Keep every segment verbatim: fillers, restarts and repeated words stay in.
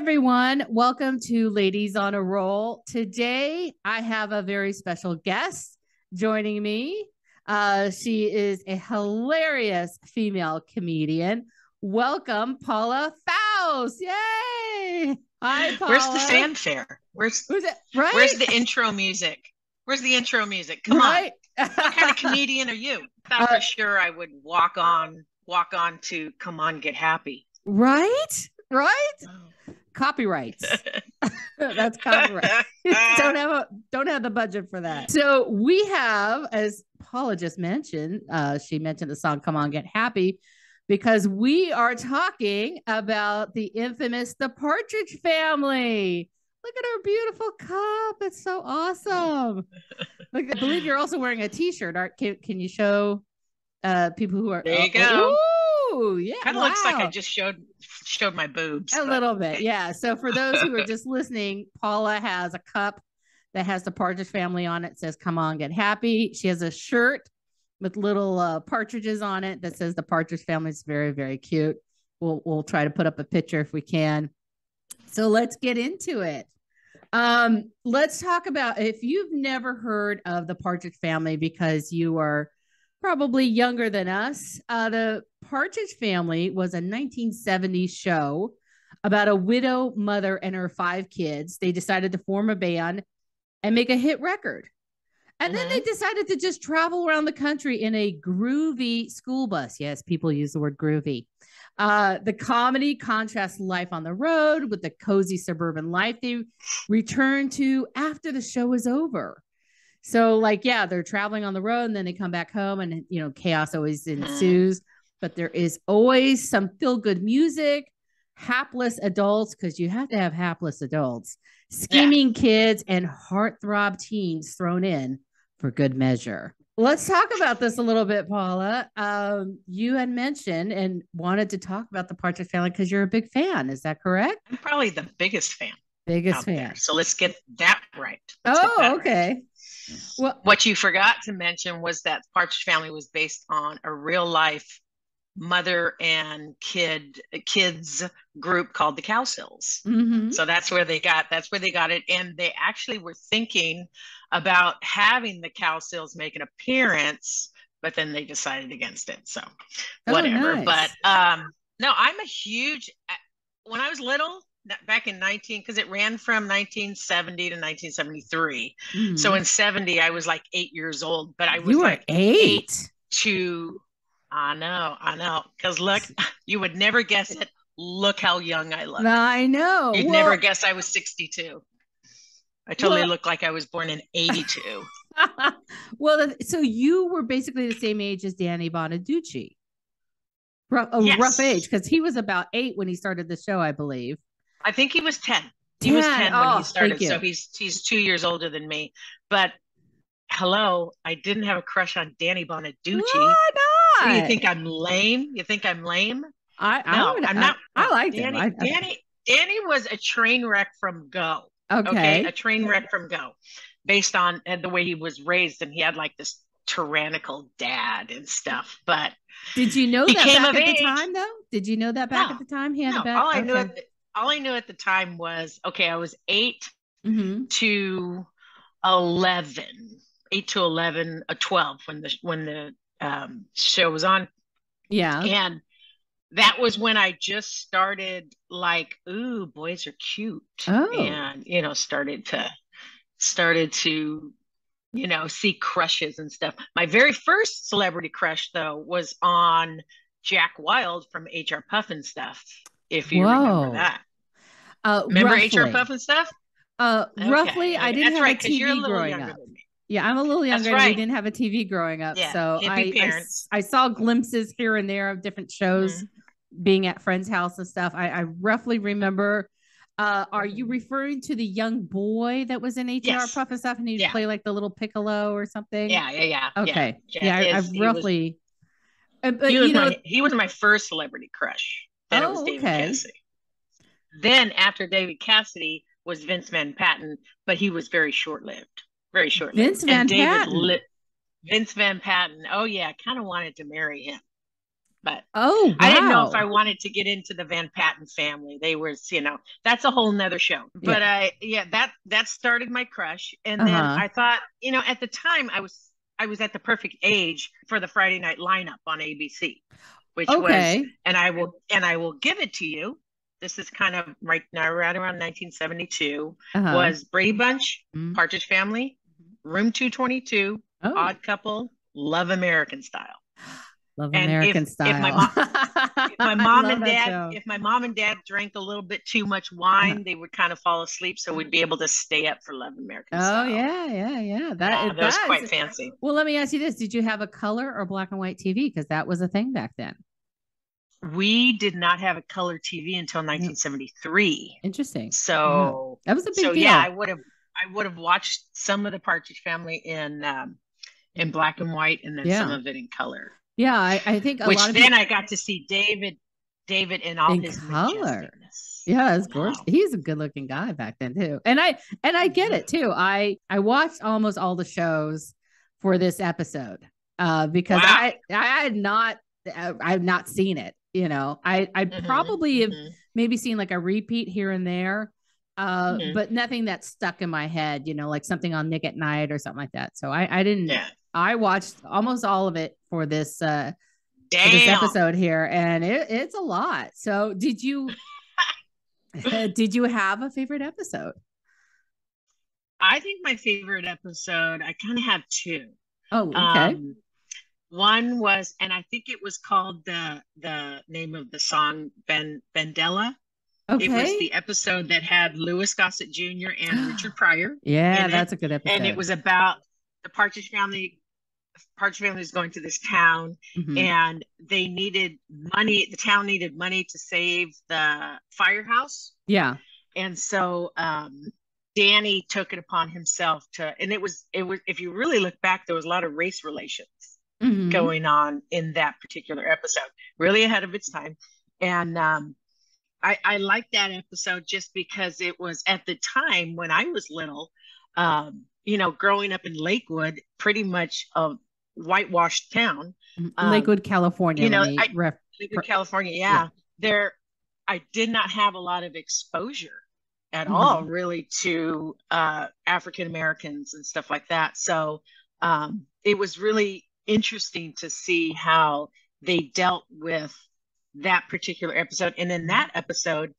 everyone. Welcome to Ladies on a Roll. Today, I have a very special guest joining me. Uh, she is a hilarious female comedian. Welcome, Paula Faust. Yay! Hi, Paula. Where's the fanfare? Where's, Where's, it? Right? Where's the intro music? Where's the intro music? Come right? on. What kind of comedian are you? I thought uh, for sure I would walk on, walk on to Come On, Get Happy. Right? Right? Oh. Copyrights. That's copyright. don't have a, don't have the budget for that. So we have, as Paula just mentioned, uh, she mentioned the song Come On, Get Happy, because we are talking about the infamous The Partridge Family. Look at her beautiful cup. It's so awesome. Look, I believe you're also wearing a t-shirt. Can, can you show uh, people who are... There you oh, go. Ooh, yeah. Kind of wow. looks like I just showed showed my boobs. A but. little bit, yeah. So for those who are just listening, Paula has a cup that has the Partridge Family on it. It says, Come On, Get Happy. She has a shirt with little uh, partridges on it that says the Partridge Family. It's very, very cute. We'll, we'll try to put up a picture if we can. So let's get into it. Um, let's talk about, if you've never heard of the Partridge Family because you are probably younger than us, uh, the Partridge Family was a nineteen seventies show about a widow mother and her five kids. They decided to form a band and make a hit record. And mm-hmm. then they decided to just travel around the country in a groovy school bus. Yes, people use the word groovy. Uh, the comedy contrasts life on the road with the cozy suburban life they return to after the show is over. So like, yeah, they're traveling on the road and then they come back home and, you know, chaos always ensues, but there is always some feel good music, hapless adults, because you have to have hapless adults, scheming yeah. kids and heartthrob teens thrown in for good measure. Let's talk about this a little bit, Paula. Um, you had mentioned and wanted to talk about the Partridge Family because you're a big fan. Is that correct? I'm probably the biggest fan. Biggest fan. There. So let's get that right. Let's oh, that okay. Right. Well, what you forgot to mention was that Partridge Family was based on a real life mother and kid kids group called the Cowsills. Mm-hmm. So that's where they got that's where they got it. And they actually were thinking about having the Cowsills make an appearance, but then they decided against it. So oh, whatever. Nice. But um, no, I'm a huge when I was little back in nineteen because it ran from nineteen seventy to nineteen seventy-three. Mm-hmm. So in seventy, I was like eight years old, but I was you like eight, eight to I know, I know. Because look, you would never guess it. Look how young I look. I know. You'd well, never guess I was sixty-two. I totally well, looked like I was born in eighty-two. Well, so you were basically the same age as Danny Bonaduce. Rough, a yes. rough age, because he was about eight when he started the show, I believe. I think he was ten. He ten. was ten oh, when he started, so he's he's two years older than me. But hello, I didn't have a crush on Danny Bonaduce. What? So you think I'm lame? You think I'm lame? I, I no, would, I'm not. I, I like Danny, him. I, Danny, Danny was a train wreck from go. Okay. okay. A train wreck from go based on the way he was raised. And he had like this tyrannical dad and stuff. But did you know that back at age. the time though? Did you know that back no, at the time? He had no, a bad, all, I okay. knew at the, all I knew at the time was, okay, I was eight mm-hmm. to eleven, eight to eleven, or twelve when the, when the, um show was on. Yeah. And that was when I just started like, ooh, boys are cute. Oh. And, you know, started to, started to, you know, see crushes and stuff. My very first celebrity crush though was on Jack Wild from H R Puffin Stuff. If you Whoa. remember that. Uh, remember roughly. H R Puffin Stuff? Uh, okay. Roughly. I didn't That's have right, a T V you're a little growing younger up. Than me. Yeah, I'm a little younger. Right. We didn't have a T V growing up, yeah, so I, I I saw glimpses here and there of different shows, mm-hmm. being at friends' house and stuff. I, I roughly remember. Uh, are you referring to the young boy that was in H R yes. Puff and Stuff, and he'd yeah. play like the little piccolo or something? Yeah, yeah, yeah. Okay, yeah, yeah, yeah I, is, I roughly. He was, uh, but, he, was you know, my, he was my first celebrity crush. Then oh, it was David okay. Cassidy. Then after David Cassidy was Vince Van Patten, but he was very short-lived. Very short. Vince Van Patten. Li- Vince Van Patten. Oh yeah, I kind of wanted to marry him. but oh, wow. I didn't know if I wanted to get into the Van Patten family. They were, you know, that's a whole nother show. Yeah. But I, yeah, that that started my crush, and uh-huh. then I thought, you know, at the time I was I was at the perfect age for the Friday night lineup on A B C, which okay. was, and I will and I will give it to you. This is kind of right now, right around nineteen seventy-two. Uh-huh. Was Brady Bunch, mm-hmm. Partridge Family, Room two twenty-two, oh. Odd Couple, Love American Style. Love and American if, Style. If my mom, if my mom and dad, show. if my mom and dad drank a little bit too much wine, they would kind of fall asleep. So we'd be able to stay up for Love American oh, Style. Oh yeah, yeah, yeah. That, yeah, that was quite fancy. Well, let me ask you this: did you have a color or black and white T V? Because that was a thing back then. We did not have a color T V until nineteen seventy-three. Interesting. So yeah. that was a big so, deal. Yeah, I would have, I would have watched some of the Partridge Family in, um, in black and white, and then yeah. some of it in color. Yeah, I, I think a which lot of then people... I got to see David, David in all in his color. Yeah, it's gorgeous. Wow. He's a good-looking guy back then too, and I and I get it too. I I watched almost all the shows for this episode uh, because wow. I I had not I've not seen it. You know, I, I mm-hmm, probably have mm-hmm. maybe seen like a repeat here and there, uh, mm-hmm. but nothing that's stuck in my head, you know, like something on Nick at Night or something like that. So I, I didn't, yeah. I watched almost all of it for this, uh, for this episode here, and it, it's a lot. So did you, did you have a favorite episode? I think my favorite episode, I kind of have two. Oh, okay. Um, One was, and I think it was called the the name of the song Ben Bendella. Okay. It was the episode that had Lewis Gossett Junior and Richard Pryor. Yeah, that's it. A good episode. And it was about the Partridge Family. Partridge Family is going to this town, mm-hmm. and they needed money. The town needed money to save the firehouse. Yeah, and so um, Danny took it upon himself to, and it was it was. If you really look back, there was a lot of race relations. Mm-hmm. going on in that particular episode, really ahead of its time. And um, I, I like that episode just because it was at the time when I was little, um, you know, growing up in Lakewood, pretty much a whitewashed town. Um, Lakewood, California. You know, I, ref- Lakewood, California. Yeah, yeah. There, I did not have a lot of exposure at mm-hmm. all, really, to uh, African Americans and stuff like that. So um, it was really interesting to see how they dealt with that particular episode. And in that episode,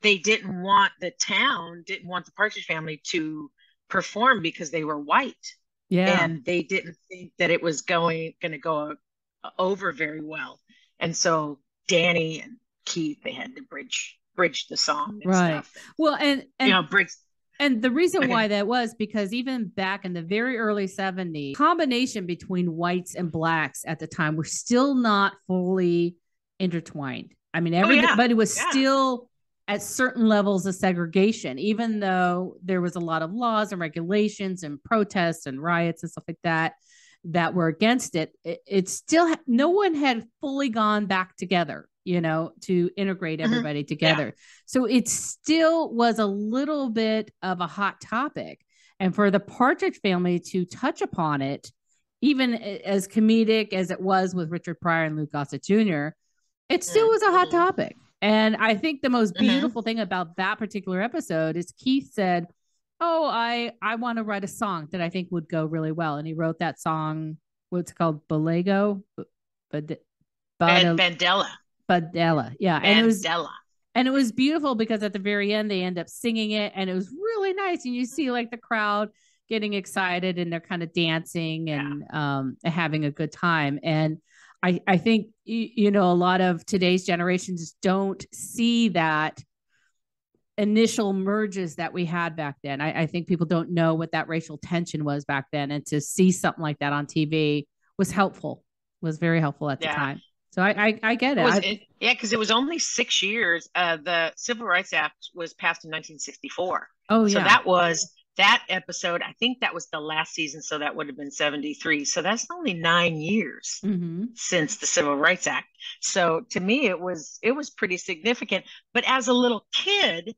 they didn't want the town, didn't want the Partridge Family to perform because they were white. Yeah. And they didn't think that it was going, going to go over very well. And so Danny and Keith, they had to bridge, bridge the song. And right. Stuff. Well, and, and, you know, bridge. And the reason why that was because even back in the very early seventies, combination between whites and blacks at the time were still not fully intertwined. I mean, everybody oh, yeah. was yeah. still at certain levels of segregation, even though there was a lot of laws and regulations and protests and riots and stuff like that that were against it. It, it still, no one had fully gone back together, you know, to integrate everybody mm-hmm. together. Yeah. So it still was a little bit of a hot topic. And for the Partridge Family to touch upon it, even as comedic as it was with Richard Pryor and Luke Gossett Junior, it still was a hot topic. And I think the most beautiful mm-hmm. thing about that particular episode is Keith said, oh, I, I want to write a song that I think would go really well. And he wrote that song, what's it called? Bolego? Bad- Bad- Bandela. Bandela. Yeah. Bandela. And it was, and it was beautiful because at the very end, they end up singing it and it was really nice. And you see like the crowd getting excited and they're kind of dancing and yeah. um, having a good time. And I, I think, you know, a lot of today's generations don't see that initial merges that we had back then. I, I think people don't know what that racial tension was back then. And to see something like that on T V was helpful, was very helpful at the yeah. time. So I, I, I get it. Was, it yeah, because it was only six years. Uh, the Civil Rights Act was passed in nineteen sixty-four. Oh, yeah. So that was that episode. I think that was the last season. So that would have been seventy-three. So that's only nine years mm-hmm. since the Civil Rights Act. So to me, it was it was pretty significant. But as a little kid,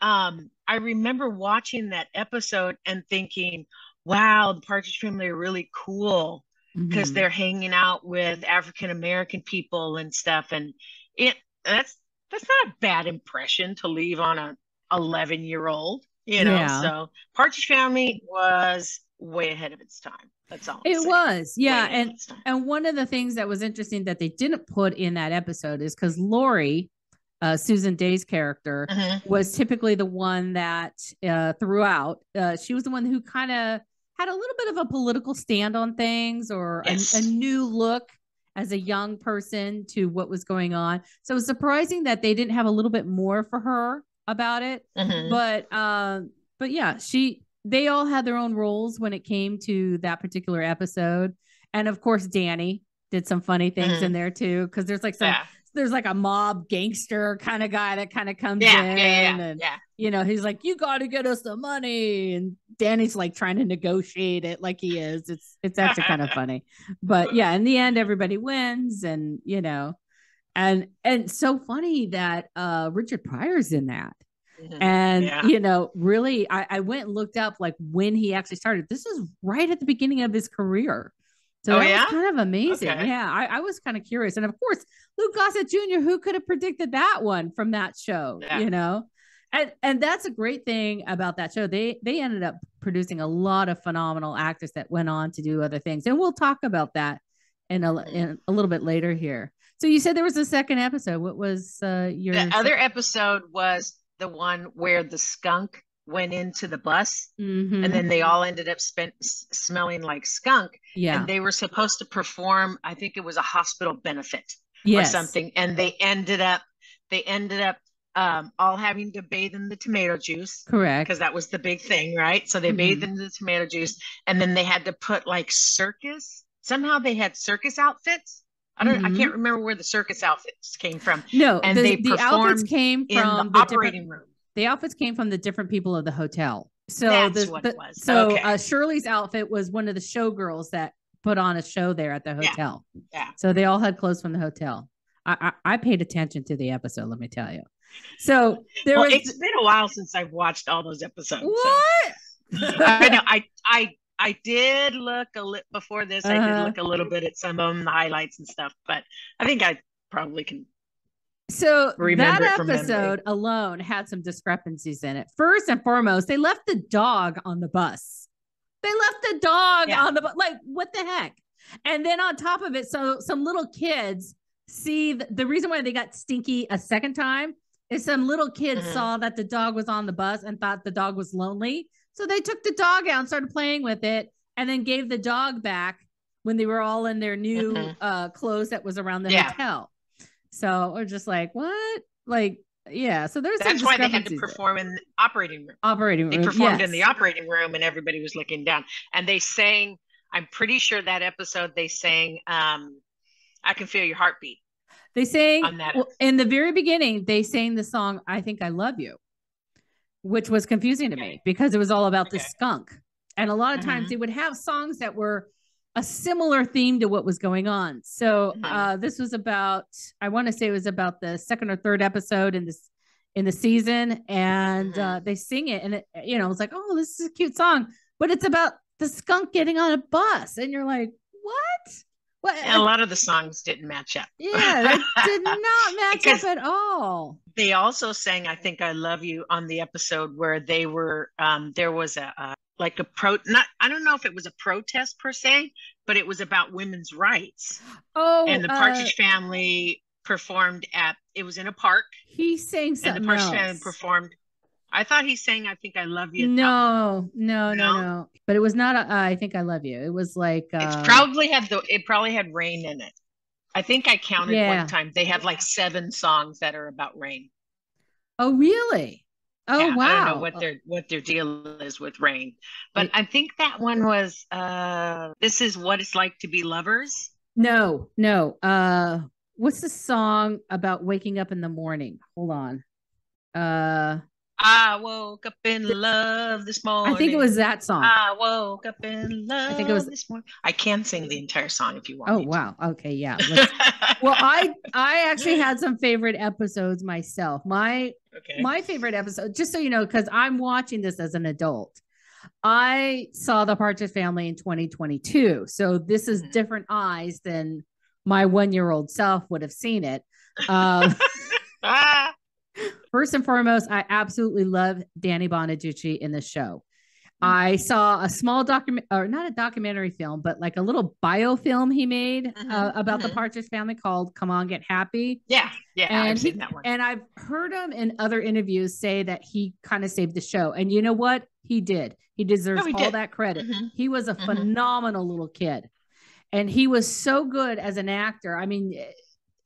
um, I remember watching that episode and thinking, wow, the Partridge Family are really cool. because mm-hmm. they're hanging out with African American people and stuff. And it that's that's not a bad impression to leave on a eleven year old, you know. Yeah. So Partridge Family was way ahead of its time. That's all. It was. Yeah. And, and one of the things that was interesting that they didn't put in that episode is because Lori, uh, Susan Day's character, uh-huh. was typically the one that uh, throughout, uh, she was the one who kind of had a little bit of a political stand on things, or yes. a, a new look as a young person to what was going on. So it was surprising that they didn't have a little bit more for her about it. Uh-huh. But, uh, but yeah, she, they all had their own roles when it came to that particular episode. And of course, Danny did some funny things mm-hmm. in there too. Cause there's like some, yeah. there's like a mob gangster kind of guy that kind of comes yeah, in yeah, yeah, and, yeah. you know, he's like, you got to get us the money. And Danny's like trying to negotiate it. Like he is, it's, it's actually kind of funny, but yeah, in the end, everybody wins. And, you know, and, and so funny that uh, Richard Pryor's in that. And, yeah. you know, really, I, I went and looked up like when he actually started. This is right at the beginning of his career. So oh, that yeah? was kind of amazing. Okay. Yeah, I, I was kind of curious. And of course, Lewis Gossett Junior, who could have predicted that one from that show, yeah. you know? And and that's a great thing about that show. They they ended up producing a lot of phenomenal actors that went on to do other things. And we'll talk about that in a, in a little bit later here. So you said there was a second episode. What was uh, your... The other episode was... the one where the skunk went into the bus mm-hmm. and then they all ended up spent s- smelling like skunk. Yeah. And they were supposed to perform, I think it was a hospital benefit yes. or something. And they ended up, they ended up um, all having to bathe in the tomato juice. Correct. Cause that was the big thing. Right. So they mm-hmm. bathed in the tomato juice, and then they had to put like circus. Somehow they had circus outfits. I don't. Mm-hmm. I can't remember where the circus outfits came from. No, and the, they the outfits came from in the, the operating room. The outfits came from the different people of the hotel. So that's the, what the, it was. So okay. uh, Shirley's outfit was one of the showgirls that put on a show there at the hotel. Yeah. yeah. So they all had clothes from the hotel. I, I, I paid attention to the episode. Let me tell you. So there well, was. It's been a while since I've watched all those episodes. What? So. I know. I I. I did look a little before this. Uh-huh. I did look a little bit at some of them, the highlights and stuff, but I think I probably can. So that episode alone had some discrepancies in it. First and foremost, they left the dog on the bus. They left the dog yeah. on the bus. Like, what the heck? And then on top of it, so some little kids see th- the reason why they got stinky a second time is some little kids mm-hmm. saw that the dog was on the bus and thought the dog was lonely. So they took the dog out and started playing with it, and then gave the dog back when they were all in their new mm-hmm. uh, clothes that was around the yeah. hotel. So we're just like, what? Like, yeah. So there's that's why they had to perform there. In the operating room. Operating room. They performed yes. in the operating room, and everybody was looking down. And they sang. I'm pretty sure that episode they sang. Um, I Can Feel Your Heartbeat. They sang on that well, in the very beginning. They sang the song "I Think I Love You," which was confusing to okay. me because it was all about okay. the skunk. And a lot of times mm-hmm. they would have songs that were a similar theme to what was going on. So mm-hmm. uh, this was about, I want to say it was about the second or third episode in this, in the season. And mm-hmm. uh, they sing it and it, you know, it's like, oh, this is a cute song, but it's about the skunk getting on a bus. And you're like, what? Well, and a lot of the songs didn't match up. Yeah, they did not match up at all. They also sang "I Think I Love You" on the episode where they were, um, there was a, uh, like a pro, not, I don't know if it was a protest per se, but it was about women's rights. Oh, and the Partridge uh, Family performed at, it was in a park. He sang something and the Partridge else. Family performed. I thought he sang "I Think I Love You." No, no, no, no, no. But it was not a, uh, "I Think I Love You." It was like uh, it's probably had the it probably had rain in it. I think I counted yeah. one time. They have like seven songs that are about rain. Oh, really? Oh, yeah, wow. I don't know what their what their deal is with rain, but it, I think that one was uh, "This Is What It's Like to Be Lovers." No, no. Uh, what's the song about waking up in the morning? Hold on. Uh. I woke up in love this morning. I think it was that song. I woke up in love I think it was... this morning. I can sing the entire song if you want. Oh, wow. To. Okay. Yeah. Well, I, I actually had some favorite episodes myself. My, okay. my favorite episode, just so you know, cause I'm watching this as an adult. I saw The Partridge Family in twenty twenty-two. So this is different eyes than my one-year-old self would have seen it. Um, first and foremost, I absolutely love Danny Bonaduce in the show. I saw a small document, or not a documentary film, but like a little biofilm he made mm-hmm, uh, about mm-hmm. the Partridge Family called Come On Get Happy. Yeah. Yeah. And, I've seen that one. And I've heard him in other interviews say that he kind of saved the show. And you know what? He did. He deserves oh, he all did. that credit. Mm-hmm. He was a mm-hmm. phenomenal little kid. And he was so good as an actor. I mean,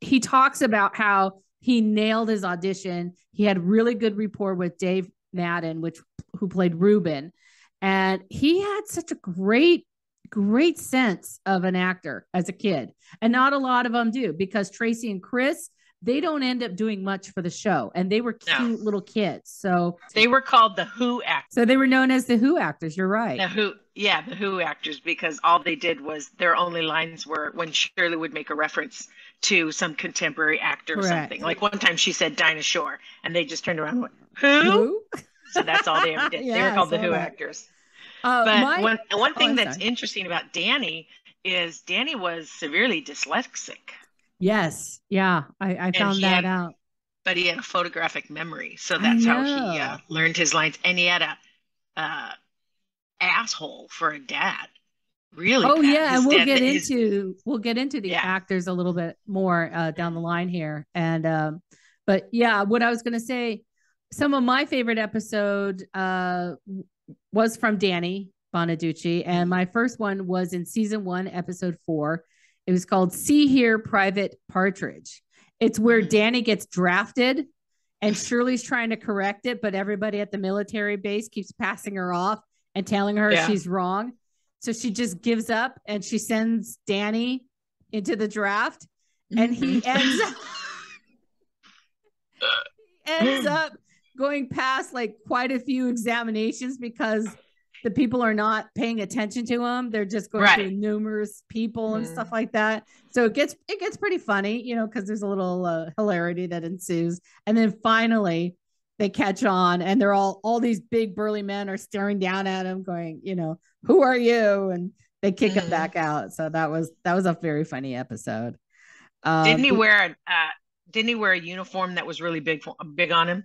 he talks about how he nailed his audition. He had really good rapport with Dave Madden, which who played Ruben. And he had such a great, great sense of an actor as a kid. And not a lot of them do, because Tracy and Chris, they don't end up doing much for the show. And they were cute no. little kids. So they were called the Who actors. So they were known as the Who actors. You're right. The Who, yeah, the Who actors, because all they did was their only lines were when Shirley would make a reference to some contemporary actor Correct. or something. Like one time she said Dinah Shore, and they just turned around and went, Who? Who? So that's all they ever did. Yeah, they were called the Who that. actors. Uh, but my, one, one thing oh, that's sorry. interesting about Danny is Danny was severely dyslexic. Yes. Yeah. I, I found that had, out. But he had a photographic memory. So that's how he uh, learned his lines. And he had a uh, asshole for a dad. Really? Oh, bad. yeah. His and we'll get his, into we'll get into the yeah. actors a little bit more uh, down the line here. And um, but yeah, what I was going to say, some of my favorite episode uh, was from Danny Bonaduce. And my first one was in season one, episode four. It was called See Here, Private Partridge. It's where Danny gets drafted and Shirley's trying to correct it, but everybody at the military base keeps passing her off and telling her yeah. she's wrong. So she just gives up and she sends Danny into the draft, and he ends up, he ends up going past like quite a few examinations because the people are not paying attention to him. They're just going right. through numerous people and mm. stuff like that. So it gets, it gets pretty funny, you know, cause there's a little uh, hilarity that ensues. And then finally they catch on, and they're all, all these big burly men are staring down at him going, you know, who are you? And they kick mm. him back out. So that was, that was a very funny episode. Uh, didn't he wear, a, uh, didn't he wear a uniform that was really big, big on him?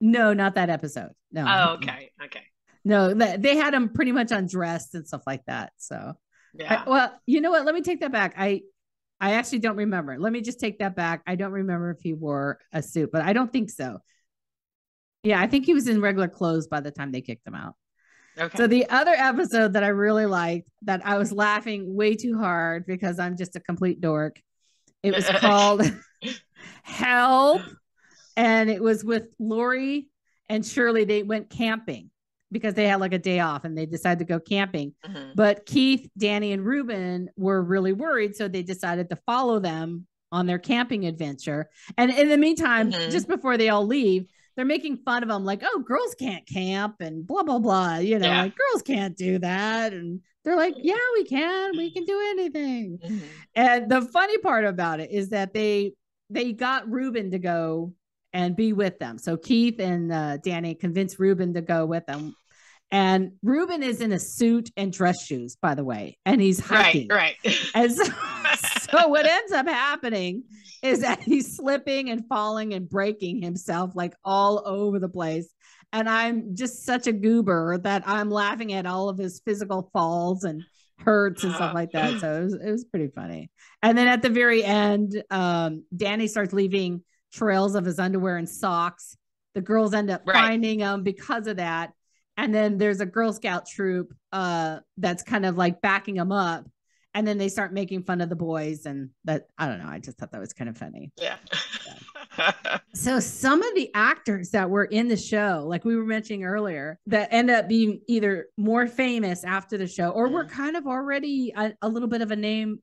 No, not that episode. No. Oh, okay. Okay. No, they had him pretty much undressed and stuff like that. So, yeah. I, well, you know what? Let me take that back. I, I actually don't remember. Let me just take that back. I don't remember if he wore a suit, but I don't think so. Yeah. I think he was in regular clothes by the time they kicked him out. Okay. So the other episode that I really liked, that I was laughing way too hard because I'm just a complete dork. It was called Help. And it was with Lori and Shirley. They went camping because they had like a day off and they decided to go camping. Mm-hmm. But Keith, Danny, and Ruben were really worried. So they decided to follow them on their camping adventure. And in the meantime, mm-hmm. just before they all leave, they're making fun of them. Like, oh, girls can't camp and blah, blah, blah. You know, yeah. like girls can't do that. And they're like, yeah, we can. We can do anything. Mm-hmm. And the funny part about it is that they they got Ruben to go and be with them. So Keith and uh, Danny convinced Ruben to go with them. And Ruben is in a suit and dress shoes, by the way, and he's hiking. Right, right. And so, so what ends up happening is that he's slipping and falling and breaking himself like all over the place. And I'm just such a goober that I'm laughing at all of his physical falls and hurts and stuff like that. So it was, it was pretty funny. And then at the very end, um, Danny starts leaving trails of his underwear and socks. The girls end up right. finding them because of that. And then there's a Girl Scout troop uh that's kind of like backing them up, and then they start making fun of the boys, and that I don't know, I just thought that was kind of funny. Yeah. So some of the actors that were in the show, like we were mentioning earlier, that end up being either more famous after the show or mm-hmm. were kind of already a, a little bit of a name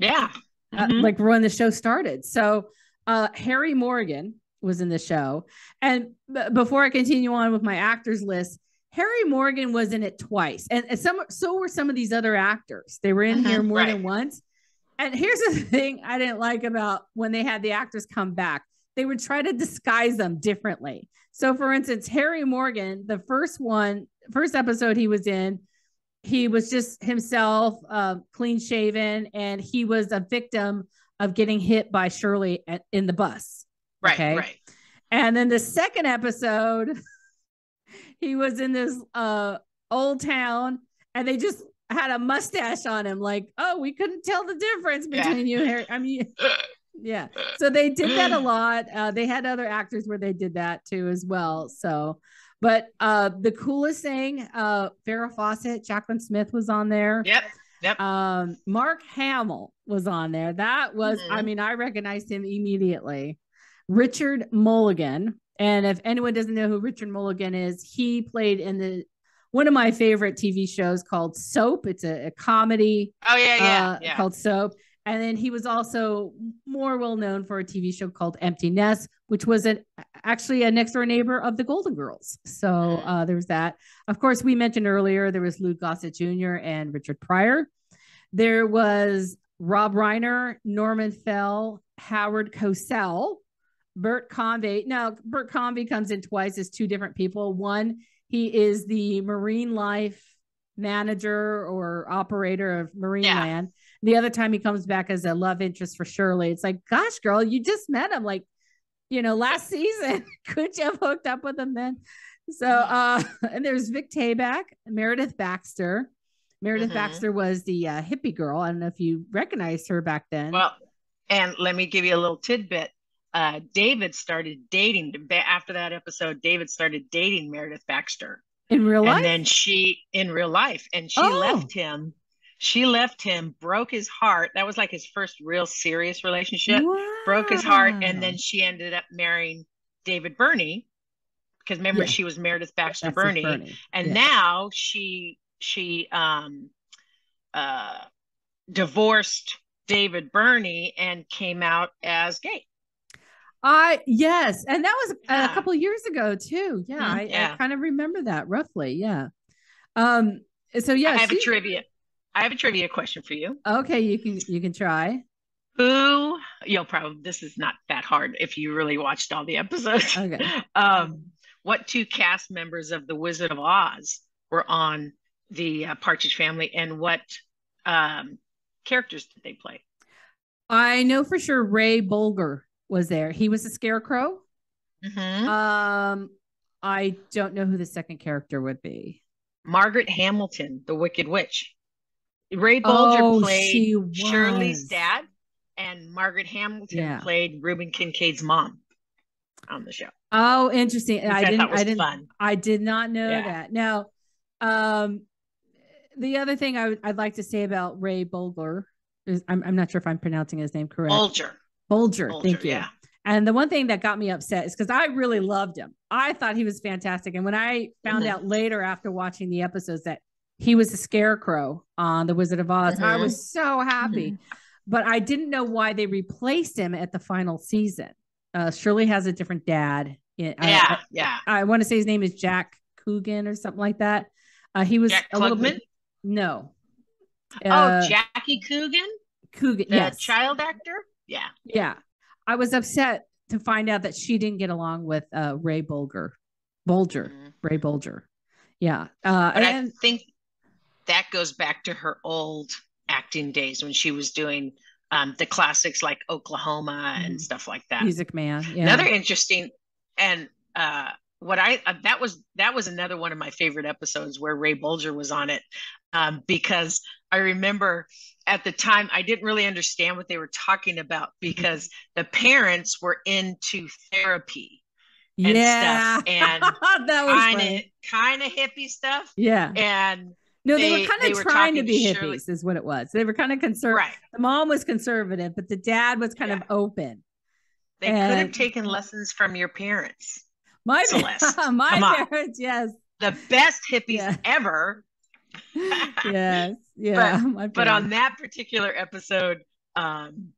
yeah uh, mm-hmm. like when the show started. So Uh, Harry Morgan was in the show. And b- before I continue on with my actors list, Harry Morgan was in it twice. And, and some, so were some of these other actors. They were in uh-huh, here more right. than once. And here's the thing I didn't like about when they had the actors come back. They would try to disguise them differently. So for instance, Harry Morgan, the first one first episode he was in, he was just himself, uh, clean shaven, and he was a victim of getting hit by Shirley at, in the bus. Right. Okay? Right. And then the second episode, he was in this uh, old town, and they just had a mustache on him. Like, oh, we couldn't tell the difference between yeah. you and Harry. I mean, yeah. So they did that a lot. Uh, they had other actors where they did that too as well. So, but uh, the coolest thing, uh, Farrah Fawcett, Jacqueline Smith was on there. Yep. Yep. Um, Mark Hamill was on there. That was, mm-hmm. I mean, I recognized him immediately. Richard Mulligan. And if anyone doesn't know who Richard Mulligan is, he played in the one of my favorite T V shows called Soap. It's a, a comedy. Oh, yeah, yeah, uh, yeah. Called Soap. And then he was also more well known for a T V show called Empty Nest, which was an, actually a next door neighbor of the Golden Girls. So uh, there was that. Of course, we mentioned earlier, there was Lou Gossett Junior and Richard Pryor. There was Rob Reiner, Norman Fell, Howard Cosell, Bert Convy. Now, Bert Convy comes in twice as two different people. One, he is the marine life manager or operator of Marine yeah. Land. The other time he comes back as a love interest for Shirley. It's like, gosh, girl, you just met him. Like, you know, last season, could you have hooked up with him then? So, uh, and there's Vic Tayback, Meredith Baxter. Meredith mm-hmm. Baxter was the uh, hippie girl. I don't know if you recognized her back then. Well, and let me give you a little tidbit. Uh, David started dating after that episode. David started dating Meredith Baxter in real life, and then she in real life, and she oh. left him. She left him, broke his heart. That was like his first real serious relationship. Wow. Broke his heart, and then she ended up marrying David Birney, because remember yeah. she was Meredith Baxter Birney, Birney, and yeah. now she she um uh divorced David Birney and came out as gay. Uh, yes. And that was yeah. a couple of years ago too. Yeah. Mm, I, yeah. I kind of remember that roughly. Yeah. Um, so yeah, I have she... a trivia. I have a trivia question for you. Okay. You can, you can try. Who you'll probably, this is not that hard if you really watched all the episodes. Okay. um, what two cast members of The Wizard of Oz were on the uh, Partridge Family, and what, um, characters did they play? I know for sure Ray Bolger was there. He was a scarecrow. Mm-hmm. Um, I don't know who the second character would be. Margaret Hamilton, the Wicked Witch. Ray Bolger oh, played Shirley's dad, and Margaret Hamilton yeah. played Reuben Kincaid's mom on the show. Oh, interesting. I, I didn't, that was I didn't, fun. I did not know yeah. that. Now, um, the other thing I w- I'd like to say about Ray Bolger is I'm, I'm not sure if I'm pronouncing his name correct. Bolger. Bolger, Bolger, thank you. Yeah. And the one thing that got me upset is because I really loved him. I thought he was fantastic. And when I found mm-hmm. out later after watching the episodes that he was a scarecrow on The Wizard of Oz, mm-hmm. I was so happy. Mm-hmm. But I didn't know why they replaced him at the final season. Uh, Shirley has a different dad. Yeah, I, yeah. I, I want to say his name is Jack Coogan or something like that. Uh, he was Jack a Klugman? Little bit. No. Uh, oh, Jackie Coogan? Coogan, the yes. child actor? Yeah. Yeah. I was upset to find out that she didn't get along with uh, Ray Bolger. Bolger. Mm-hmm. Ray Bolger. Yeah. Uh, but and, I think that goes back to her old acting days when she was doing um, the classics like Oklahoma mm-hmm. and stuff like that. Music Man. Yeah. Another interesting. And uh, what I, uh, that was, that was another one of my favorite episodes where Ray Bolger was on it um, because I remember at the time, I didn't really understand what they were talking about because the parents were into therapy and yeah. stuff and kind of hippie stuff. Yeah. And no, they, they were kind of trying to be Shirley. Hippies is what it was. They were kind of conservative. Right. The mom was conservative, but the dad was kind yeah. of open. They and... could have taken lessons from your parents. My, Celeste, my parents, yes. The best hippies yeah. ever. yes yeah but, but on that particular episode um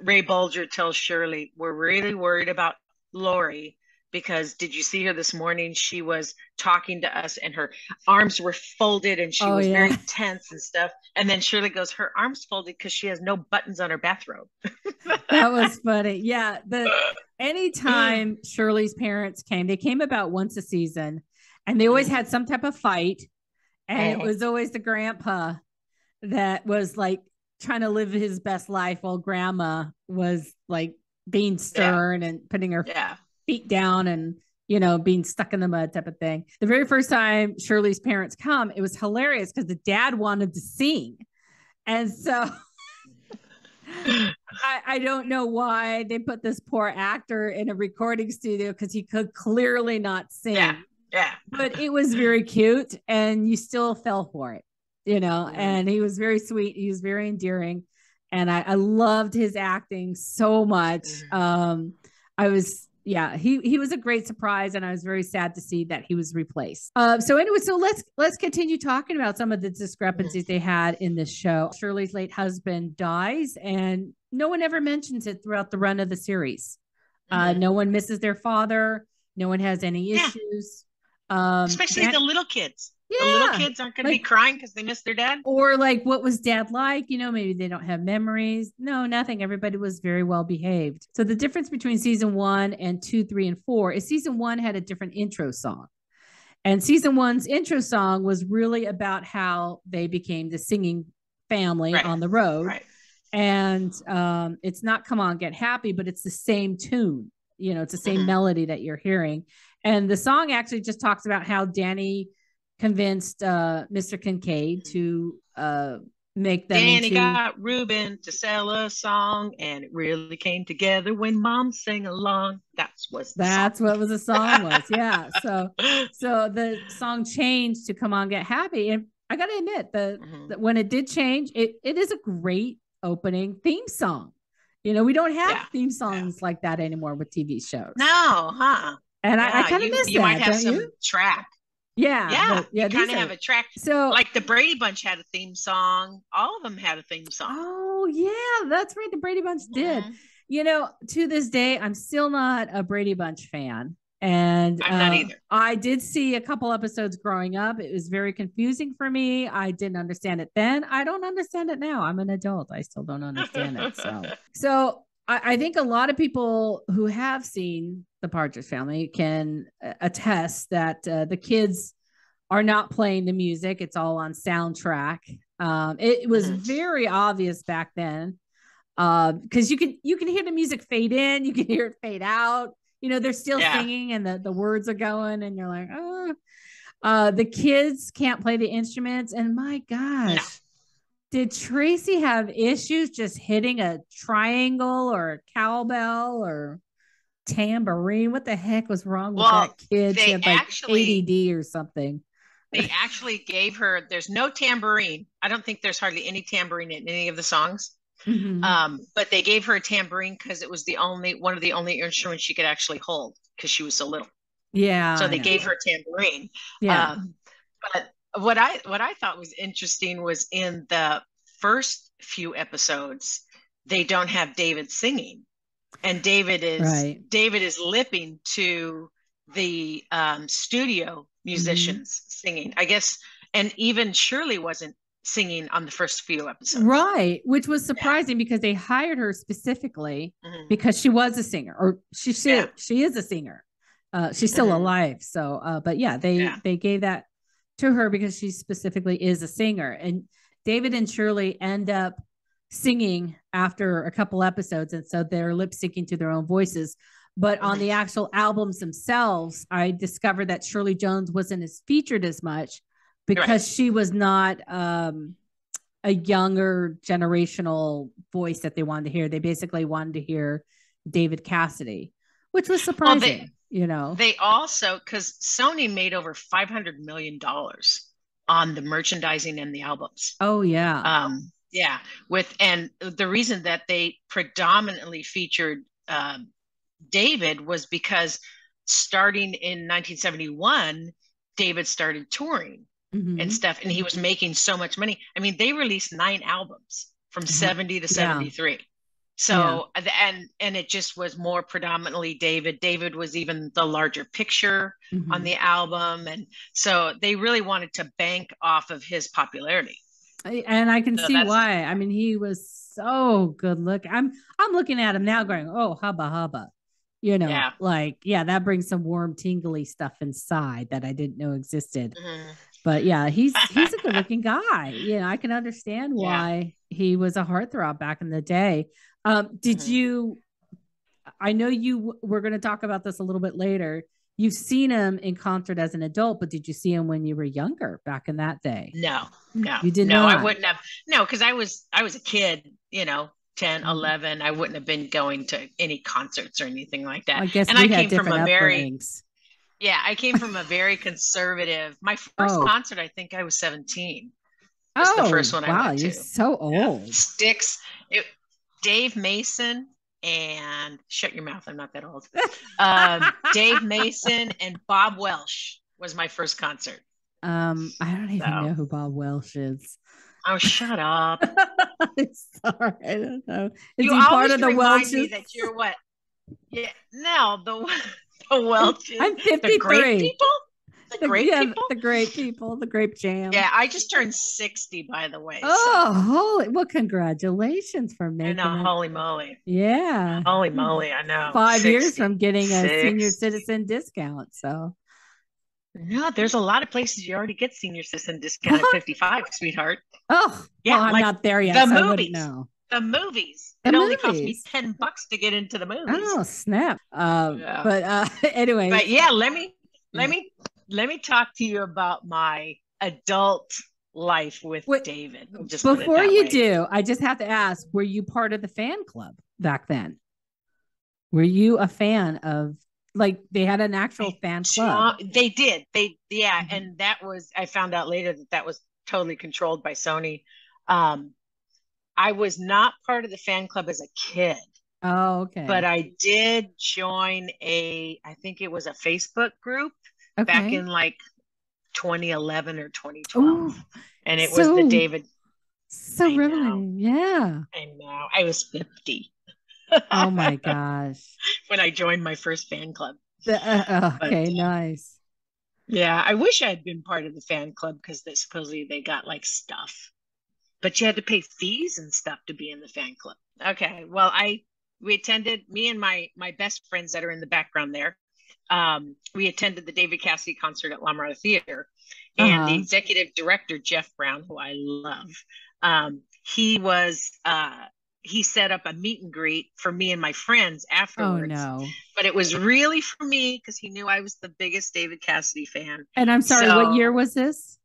Ray Bolger tells Shirley, we're really worried about Lori because did you see her this morning? She was talking to us and her arms were folded and she oh, was yeah. very tense and stuff. And then Shirley goes, her arms folded because she has no buttons on her bathrobe. That was funny. Yeah. The, anytime Shirley's parents came, they came about once a season and they always had some type of fight. And it was always the grandpa that was like trying to live his best life while grandma was like being stern yeah. and putting her yeah. feet down and, you know, being stuck in the mud type of thing. The very first time Shirley's parents come, it was hilarious because the dad wanted to sing. And so I, I don't know why they put this poor actor in a recording studio because he could clearly not sing. Yeah. Yeah. But it was very cute and you still fell for it, you know, and he was very sweet. He was very endearing. And I, I loved his acting so much. Um, I was, yeah, he, he was a great surprise. And I was very sad to see that he was replaced. Uh, so anyway, so let's, let's continue talking about some of the discrepancies they had in this show. Shirley's late husband dies and no one ever mentions it throughout the run of the series. Uh, no one misses their father. No one has any issues. Yeah. Um, especially that, the little kids. Yeah, the little kids aren't going like, to be crying because they miss their dad. Or like, what was dad like? You know, maybe they don't have memories. No, nothing. Everybody was very well behaved. So the difference between season one and two, three, and four is season one had a different intro song. And season one's intro song was really about how they became the singing family right. on the road. Right. And um, it's not Come On, Get Happy, but it's the same tune. You know, it's the same mm-hmm. melody that you're hearing. And the song actually just talks about how Danny convinced uh, Mister Kincaid to uh, make them. Danny into... got Ruben to sell a song, and it really came together when Mom sang along. That's what that's song. what was the song was. Yeah. So, so the song changed to "Come On, Get Happy," and I got to admit that mm-hmm. when it did change, it it is a great opening theme song. You know, we don't have yeah. theme songs yeah. like that anymore with T V shows. No, huh? And yeah, I, I kind of miss that. You might have some you? track. Yeah. Yeah. yeah you kind of have a track. So, like the Brady Bunch had a theme song. All of them had a theme song. Oh, yeah. That's right. The Brady Bunch mm-hmm. did. You know, to this day, I'm still not a Brady Bunch fan. And I'm uh, not either. I did see a couple episodes growing up. It was very confusing for me. I didn't understand it then. I don't understand it now. I'm an adult. I still don't understand it. So, so I, I think a lot of people who have seen The Partridge Family can attest that uh, the kids are not playing the music. It's all on soundtrack. Um, it was very obvious back then because uh, you can you can hear the music fade in, you can hear it fade out. You know, they're still yeah. singing and the, the words are going and you're like, oh, uh, the kids can't play the instruments. And my gosh, no. did Tracy have issues just hitting a triangle or a cowbell or tambourine? What the heck was wrong with well, that kid? They she had like actually, A D D or something. They actually gave her, there's no tambourine. I don't think there's hardly any tambourine in any of the songs. Mm-hmm. Um, but they gave her a tambourine because it was the only one of the only instruments she could actually hold because she was so little. Yeah. So they gave her a tambourine. Yeah. Um, but what I what I thought was interesting was in the first few episodes, they don't have David singing, and David is right. David is lipping to the um, studio musicians mm-hmm. singing, I guess, and even Shirley wasn't singing on the first few episodes. Right. Which was surprising yeah. because they hired her specifically mm-hmm. because she was a singer or she, she, yeah. she is a singer. Uh, she's still mm-hmm. alive. So, uh, but yeah, they, yeah. they gave that to her because she specifically is a singer, and David and Shirley end up singing after a couple episodes. And so they're lip syncing to their own voices, but on the actual albums themselves, I discovered that Shirley Jones wasn't as featured as much because right. she was not um, a younger generational voice that they wanted to hear. They basically wanted to hear David Cassidy, which was surprising, well, they, you know. They also, because Sony made over five hundred million dollars on the merchandising and the albums. Oh, yeah. Um, yeah. With and the reason that they predominantly featured uh, David was because starting in nineteen seventy-one, David started touring. Mm-hmm. and stuff. And he was making so much money. I mean, they released nine albums from seventy to seventy-three. Yeah. So, yeah. and, and it just was more predominantly David. David was even the larger picture mm-hmm. on the album. And so they really wanted to bank off of his popularity. And I can so see why. I mean, he was so good looking. I'm, I'm looking at him now going, oh, hubba, hubba, you know, yeah. like, yeah, that brings some warm, tingly stuff inside that I didn't know existed. Mm-hmm. But yeah, he's, he's a good looking guy. You know, I can understand why yeah. he was a heartthrob back in the day. Um, did mm-hmm. you, I know you were going to talk about this a little bit later. You've seen him in concert as an adult, but did you see him when you were younger back in that day? No, no, you didn't. No, I wouldn't have. No, because I was, I was a kid, you know, ten, eleven. I wouldn't have been going to any concerts or anything like that. I guess and I came from a very, yeah, I came from a very conservative, my first oh. concert, I think I was seventeen. Was oh, the first one wow, I went to. You're so old. Yeah. Sticks. It, Dave Mason and shut your mouth. I'm not that old. Um, Dave Mason and Bob Welch was my first concert. Um, I don't even so. know who Bob Welch is. Oh, shut up. I'm sorry. I don't know. Is you he part of the Welch? That you're what? Yeah. No, the, the Welch. I'm fifty-three. The great people? The, the, grape yeah, the grape people, the grape jam. Yeah, I just turned sixty, by the way. Oh, so. holy! Well, congratulations for making. I know, holy moly! Yeah, holy moly! I know. Five sixty, years from getting a sixty. Senior citizen discount. So, no, there's a lot of places you already get senior citizen discount at fifty-five, sweetheart. Oh, yeah, well, I'm like not there yet. The so movies, I know. the movies. The it movies. only cost me ten bucks to get into the movies. Oh snap! Uh, yeah. But uh, anyway, but yeah, let me, let me. Let me talk to you about my adult life with Wait, David. Just before you way. do, I just have to ask, were you part of the fan club back then? Were you a fan of, like, they had an actual they, fan club? Uh, they did. They, yeah. Mm-hmm. And that was, I found out later that that was totally controlled by Sony. Um, I was not part of the fan club as a kid. Oh, okay. But I did join a, I think it was a Facebook group. Okay. Back in like twenty eleven or twenty twelve. Ooh, and it so, was the David. So riveting. Yeah. I know. I was fifty. Oh my gosh. When I joined my first fan club. The, uh, okay, but, nice. Yeah. I wish I had been part of the fan club because they, supposedly they got like stuff, but you had to pay fees and stuff to be in the fan club. Okay. Well, I, we attended, me and my, my best friends that are in the background there. Um, we attended the David Cassidy concert at La Mirada Theater, and uh-huh. the executive director, Jeff Brown, who I love, um, he was, uh, he set up a meet and greet for me and my friends afterwards, oh, no. but it was really for me because he knew I was the biggest David Cassidy fan. And I'm sorry, so, what year was this?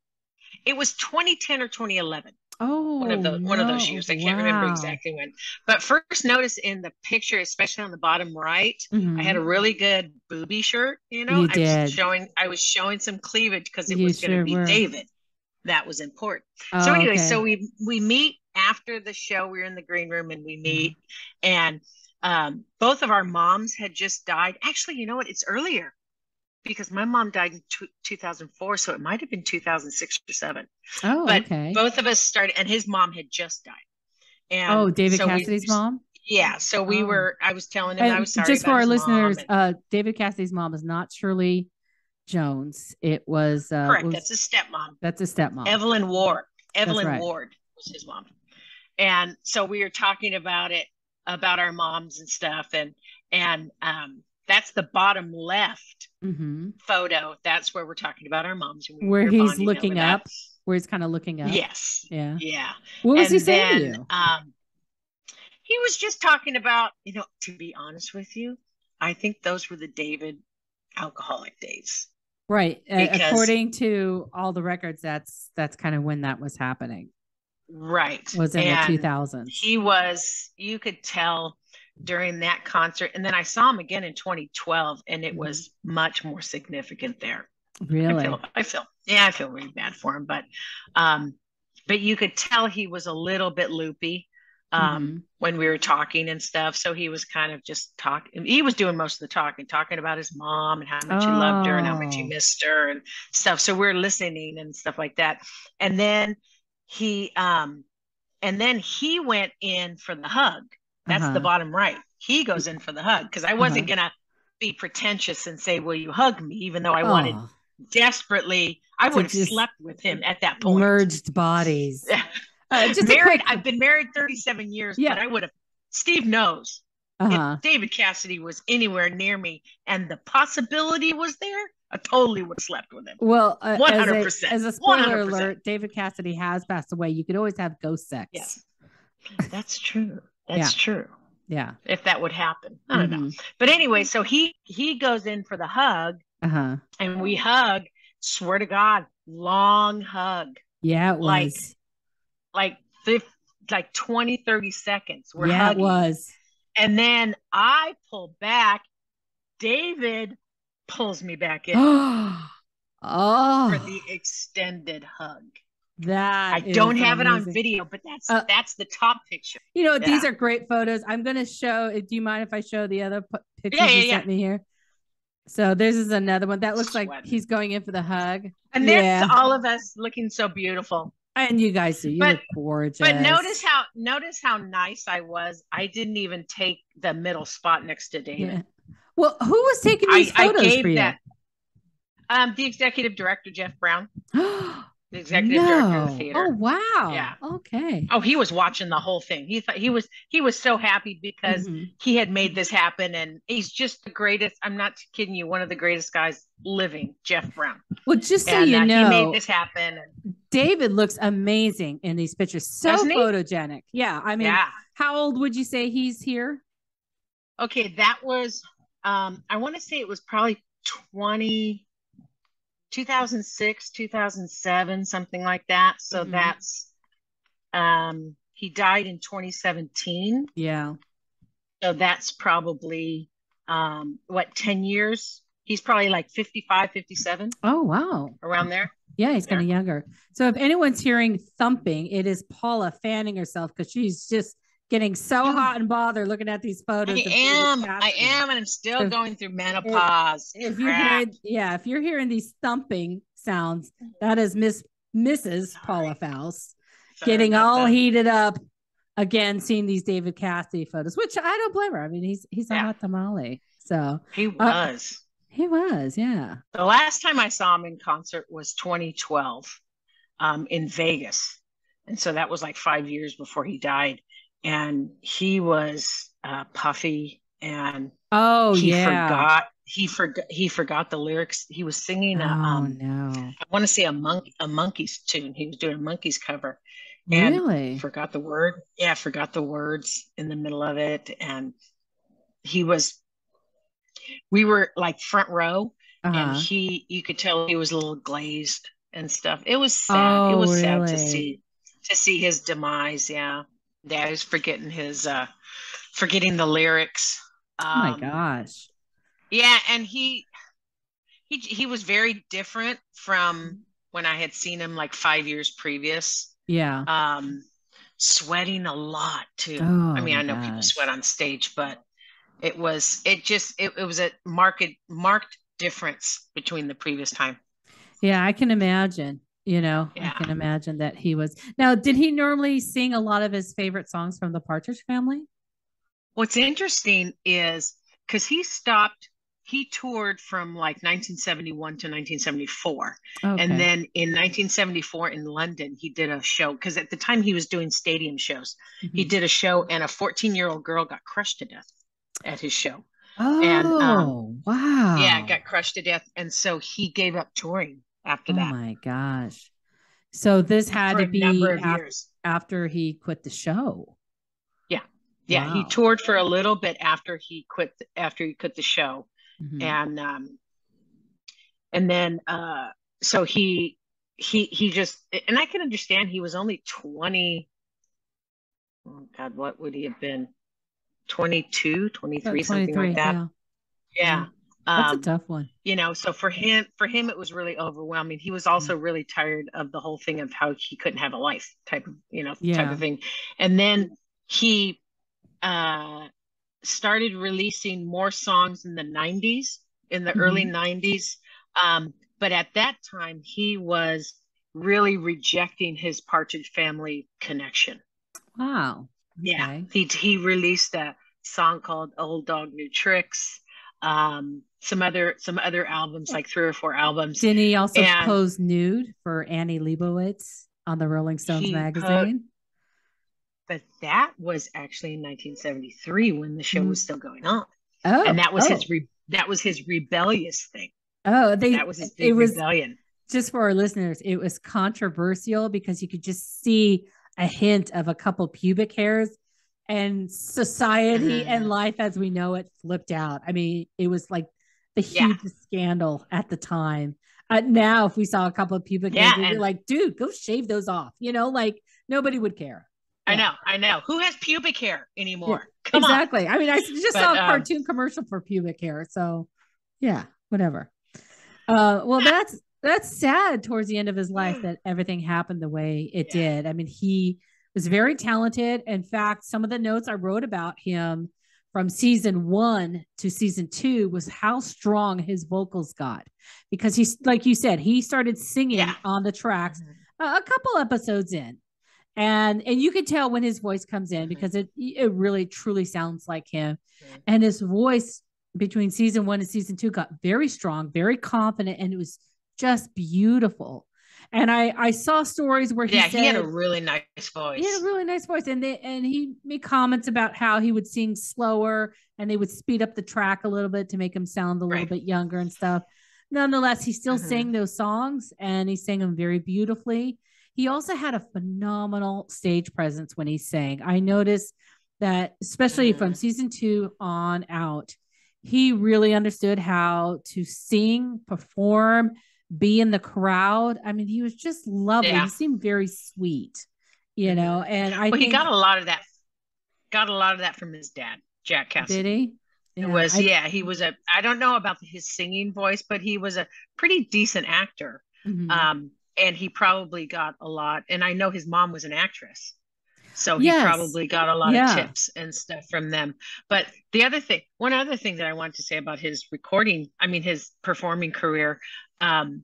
It was twenty ten or twenty eleven. Oh, one of those, no. one of those years. I can't wow. remember exactly when, but first notice in the picture, especially on the bottom right, mm-hmm. I had a really good booby shirt. You know, you I did. was showing, I was showing some cleavage because it you was sure going to be were. David. That was important. Oh, so anyway, okay. so we, we meet after the show, we we're in the green room and we meet mm-hmm. and um, both of our moms had just died. Actually, you know what? It's earlier. Because my mom died in two thousand four, so it might have been two thousand six or seven. Oh, but okay. both of us started, and his mom had just died. And oh, David so Cassidy's we, mom? Yeah, so we oh. were, I was telling him and I was sorry Just about for our listeners, and, uh, David Cassidy's mom is not Shirley Jones. It was- uh, Correct, was, that's a stepmom. That's a stepmom. Evelyn Ward. Evelyn right. Ward was his mom. And so we were talking about it, about our moms and stuff, and, and um, that's the bottom left. Mm-hmm. photo. That's where we're talking about our moms. We where he's looking up, that. where he's kind of looking up. Yes. Yeah. Yeah. What was and he saying then, to you? Um, he was just talking about, you know, to be honest with you, I think those were the David alcoholic days. Right. Because, uh, according to all the records, that's, that's kind of when that was happening. Right. Was in and the two thousands. He was, you could tell during that concert, and then I saw him again in twenty twelve, and it was much more significant there. Really, I feel, I feel yeah, I feel really bad for him, but um, but you could tell he was a little bit loopy um, mm-hmm. when we were talking and stuff. So he was kind of just talking. He was doing most of the talking, talking about his mom and how much oh. he loved her and how much he missed her and stuff. So we're listening and stuff like that, and then he um, and then he went in for the hug. That's uh-huh. the bottom right. He goes in for the hug because I wasn't uh-huh. going to be pretentious and say, will you hug me? Even though I oh. wanted desperately, I would have slept with him at that point. Merged bodies. Uh, just married. Quick... I've been married thirty-seven years, yeah. but I would have. Steve knows. Uh-huh. If David Cassidy was anywhere near me and the possibility was there, I totally would have slept with him. Well, uh, one hundred percent. As a, as a spoiler one hundred percent. Alert, David Cassidy has passed away. You could always have ghost sex. Yes. That's true. That's yeah. true. Yeah. If that would happen. I don't mm-hmm. know. But anyway, so he, he goes in for the hug uh-huh. and we hug, swear to God, long hug. Yeah, it was. Like, like, like twenty, thirty seconds. We're yeah, hugging. It was. And then I pull back. David pulls me back in oh. for the extended hug. That I don't have amazing. It on video, but that's uh, that's the top picture. You know, yeah. these are great photos. I'm going to show. Do you mind if I show the other pictures yeah, yeah, you yeah. sent me here? So this is another one that looks Sweating. Like he's going in for the hug. And there's yeah. all of us looking so beautiful. And you guys do. You but, look gorgeous. But notice how notice how nice I was. I didn't even take the middle spot next to David. Yeah. Well, who was taking these I, photos I gave for you? That, um, the executive director, Jeff Brown. The executive no. director of the theater. Oh wow! Yeah. Okay. Oh, he was watching the whole thing. He thought he was he was so happy because mm-hmm. he had made this happen, and he's just the greatest. I'm not kidding you. One of the greatest guys living, Jeff Brown. Well, just so and, you uh, know, he made this happen. And, David looks amazing in these pictures. So photogenic. Yeah. I mean, yeah. how old would you say he's here? Okay. That was, um, I want to say it was probably two thousand six, two thousand seven, something like that. So mm-hmm. that's, um, he died in twenty seventeen. Yeah. So that's probably, um, what, ten years? He's probably like fifty-five, fifty-seven. Oh, wow. Around there. Yeah, he's kind of younger. So if anyone's hearing thumping, it is Paula fanning herself because she's just getting so hot and bothered looking at these photos. I am. I am. And I'm still so going through menopause. If, if you hear, yeah, if you're hearing these thumping sounds, that is Miss Missus Paula Faust getting all that. Heated up again, seeing these David Cassidy photos, which I don't blame her. I mean, he's he's yeah. a hot tamale. So he was. Uh, He was, yeah. The last time I saw him in concert was twenty twelve um, in Vegas. And so that was like five years before he died. And he was uh, puffy and oh, he yeah. forgot. He forgot. He forgot the lyrics. He was singing. A, oh, um, no. I want to say a monk, a Monkees tune. He was doing a Monkees cover. And really? Forgot the word. Yeah. Forgot the words in the middle of it. And he was, we were like front row uh-huh. and he, you could tell he was a little glazed and stuff. It was sad. Oh, it was really? Sad to see, to see his demise. Yeah. Yeah. He was forgetting his, uh, forgetting the lyrics. Um, oh my gosh. Yeah. And he, he, he was very different from when I had seen him like five years previous. Yeah. Um, sweating a lot too. Oh, I mean, I know gosh. People sweat on stage, but It was, it just, it, it was a marked, marked difference between the previous time. Yeah, I can imagine, you know, yeah. I can imagine that he was. Now, did he normally sing a lot of his favorite songs from the Partridge Family? What's interesting is, because he stopped, he toured from like nineteen seventy-one to nineteen seventy-four. Okay. And then in nineteen seventy-four in London, he did a show, because at the time he was doing stadium shows. Mm-hmm. He did a show and a fourteen-year-old girl got crushed to death at his show. Oh, and, um, wow. Yeah, got crushed to death. And so he gave up touring after oh that. Oh my gosh. So this had for to be after, after he quit the show. Yeah. Yeah. Wow. He toured for a little bit after he quit, after he quit the show. Mm-hmm. And, um, and then, uh, so he, he, he just, and I can understand he was only twenty. Oh God, what would he have been? twenty-two, twenty-three, something like that. Yeah. yeah. That's um, a tough one. You know, so for him, for him, it was really overwhelming. He was also mm-hmm. really tired of the whole thing of how he couldn't have a life type of, you know, yeah. type of thing. And then he uh, started releasing more songs in the nineties, in the mm-hmm. early nineties. Um, but at that time, he was really rejecting his Partridge Family connection. Wow. Yeah, okay. he he released a song called "Old Dog New Tricks." Um, some other some other albums, like three or four albums. Didn't he also and pose nude for Annie Leibovitz on the Rolling Stones magazine? Po- but that was actually in nineteen seventy-three when the show mm. was still going on. Oh, and that was oh. his re- that was his rebellious thing. Oh, they that was his big it was, rebellion. Just for our listeners, it was controversial because you could just see a hint of a couple pubic hairs, and society mm-hmm. and life as we know it flipped out. I mean, it was like the huge yeah. scandal at the time. Uh, now, if we saw a couple of pubic yeah, hairs, we'd and- be like, dude, go shave those off. You know, like nobody would care. I know, I know. Who has pubic hair anymore? Yeah, Come exactly. on. I mean, I just but, saw a cartoon um, commercial for pubic hair. So yeah, whatever. Uh, well, that's, that's sad towards the end of his life that everything happened the way it yeah. did. I mean, he was very talented. In fact, some of the notes I wrote about him from season one to season two was how strong his vocals got, because he's, like you said, he started singing yeah. on the tracks mm-hmm. a, a couple episodes in. And and you can tell when his voice comes in, because it it really truly sounds like him. Mm-hmm. And his voice between season one and season two got very strong, very confident, and it was just beautiful. And I, I saw stories where he yeah, said, he had a really nice voice. He had a really nice voice. And they, and he made comments about how he would sing slower and they would speed up the track a little bit to make him sound a little right. bit younger and stuff. Nonetheless, he still mm-hmm. sang those songs, and he sang them very beautifully. He also had a phenomenal stage presence when he sang. I noticed that, especially mm-hmm. from season two on out, he really understood how to sing, perform, be in the crowd. I mean, he was just lovely. Yeah. He seemed very sweet, you know, and I well, think he got a lot of that, got a lot of that from his dad, Jack Cassidy. Did he? Yeah, it was, I, yeah, he was a, I don't know about his singing voice, but he was a pretty decent actor. Mm-hmm. Um, And he probably got a lot. And I know his mom was an actress. So he yes. probably got a lot yeah. of tips and stuff from them. But the other thing, one other thing that I want to say about his recording, I mean, his performing career, um,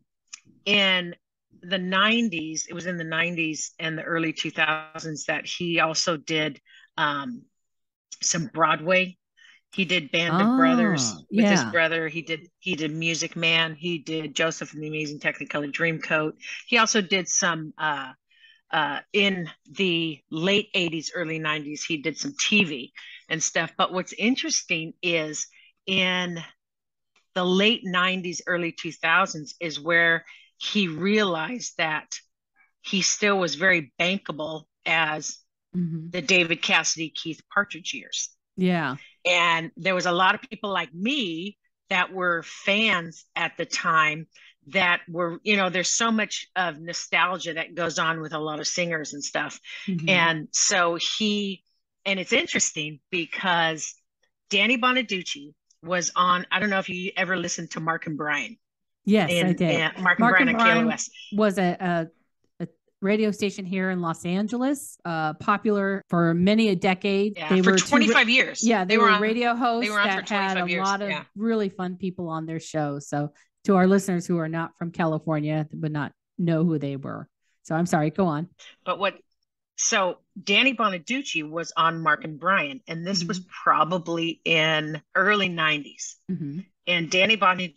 in the nineties, it was in the nineties and the early two thousands that he also did um, some Broadway. He did Band oh, of Brothers with yeah. his brother. He did he did Music Man. He did Joseph and the Amazing Technicolor Dreamcoat. He also did some uh, uh, in the late eighties, early nineties. He did some T V and stuff. But what's interesting is in the late nineties, early two thousands is where he realized that he still was very bankable as mm-hmm. the David Cassidy, Keith Partridge years. Yeah. And there was a lot of people like me that were fans at the time that were, you know, there's so much of nostalgia that goes on with a lot of singers and stuff. Mm-hmm. And so he, and it's interesting because Danny Bonaduce was on, I don't know if you ever listened to Mark and Brian. Yes, and, I did. And Mark, Mark and Brian, and Brian on K L O S. Was a, a, a radio station here in Los Angeles, uh, popular for many a decade. Yeah, they for were twenty-five two, years. Yeah, they, they were, were on, radio hosts that had a years. lot of yeah. really fun people on their show. So to our listeners who are not from California, would not know who they were. So I'm sorry, go on. But what, so Danny Bonaduce was on Mark and Brian, and this mm-hmm. was probably in early nineties. Mm-hmm. And Danny Bonaduce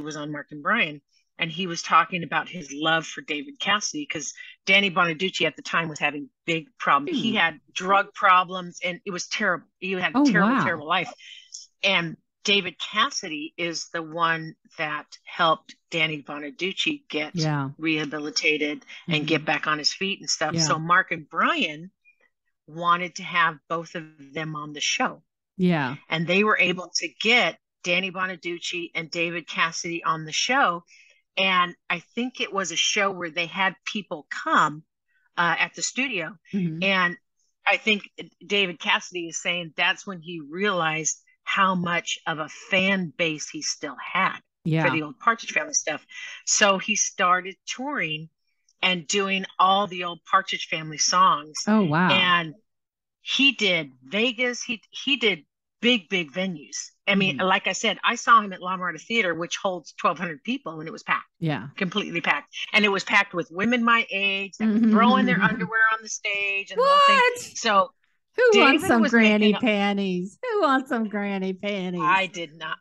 was on Mark and Brian, and he was talking about his love for David Cassidy, because Danny Bonaduce at the time was having big problems. Mm. He had drug problems, and it was terrible. He had a oh, terrible, wow. terrible life. And David Cassidy is the one that helped Danny Bonaduce get yeah. rehabilitated mm-hmm. and get back on his feet and stuff. Yeah. So Mark and Brian wanted to have both of them on the show. Yeah. And they were able to get Danny Bonaduce and David Cassidy on the show. And I think it was a show where they had people come uh, at the studio. Mm-hmm. And I think David Cassidy is saying that's when he realized how much of a fan base he still had yeah. for the old Partridge Family stuff. So he started touring and doing all the old Partridge Family songs. Oh, wow. And he did Vegas. He, he did big, big venues. I mean, mm. like I said, I saw him at La Mirada Theater, which holds twelve hundred people, and it was packed. Yeah. Completely packed. And it was packed with women my age that mm-hmm. were throwing their underwear on the stage. And what? The whole thing. So Who David wants some granny panties? Who wants some granny panties? I did not.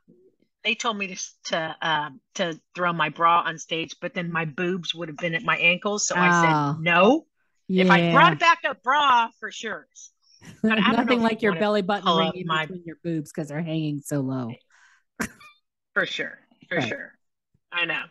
They told me to to, uh, to throw my bra on stage, but then my boobs would have been at my ankles, so oh, I said no. Yeah. If I brought back a bra, for sure. But nothing like your belly button ring in my... between your boobs because they're hanging so low. For sure, for right. sure. I know.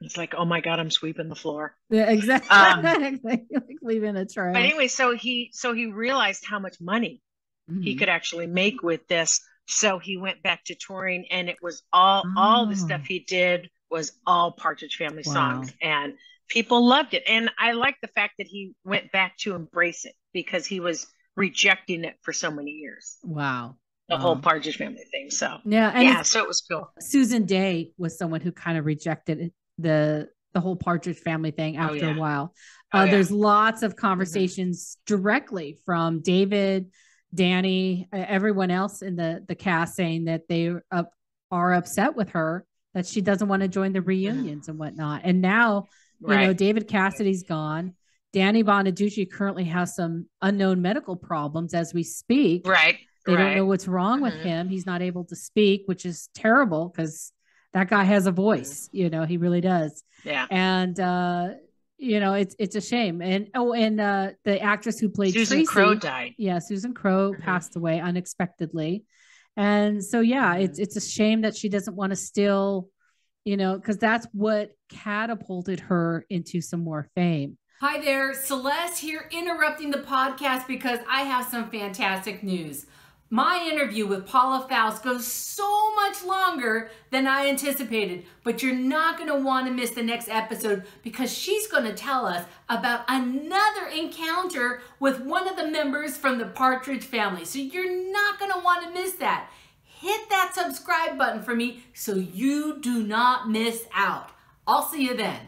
It's like, oh my God, I'm sweeping the floor. Yeah, exactly. Um, like leaving a trail. But anyway, so he so he realized how much money mm-hmm. he could actually make with this. So he went back to touring, and it was all oh. all the stuff he did was all Partridge Family wow. songs, and people loved it. And I like the fact that he went back to embrace it because he was rejecting it for so many years. Wow. The whole Partridge Family thing. So yeah, and yeah, so it was cool. Susan Day was someone who kind of rejected it. the the whole Partridge Family thing after oh, yeah. a while. Uh, oh, yeah. There's lots of conversations mm-hmm. directly from David, Danny, uh, everyone else in the, the cast saying that they uh, are upset with her, that she doesn't want to join the reunions and whatnot. And now, right. you know, David Cassidy's gone. Danny Bonaduce currently has some unknown medical problems as we speak. Right. They right. don't know what's wrong mm-hmm. with him. He's not able to speak, which is terrible because that guy has a voice, you know, he really does. Yeah. And, uh, you know, it's, it's a shame. And, oh, and, uh, the actress who played Susan Tracy, Crow died. Yeah. Susan Crow mm-hmm. passed away unexpectedly. And so, yeah, it's, it's a shame that she doesn't want to still, you know, cause that's what catapulted her into some more fame. Hi there. Celeste here, interrupting the podcast because I have some fantastic news. My interview with Paula Faust goes so much longer than I anticipated, but you're not going to want to miss the next episode because she's going to tell us about another encounter with one of the members from the Partridge Family. So you're not going to want to miss that. Hit that subscribe button for me so you do not miss out. I'll see you then.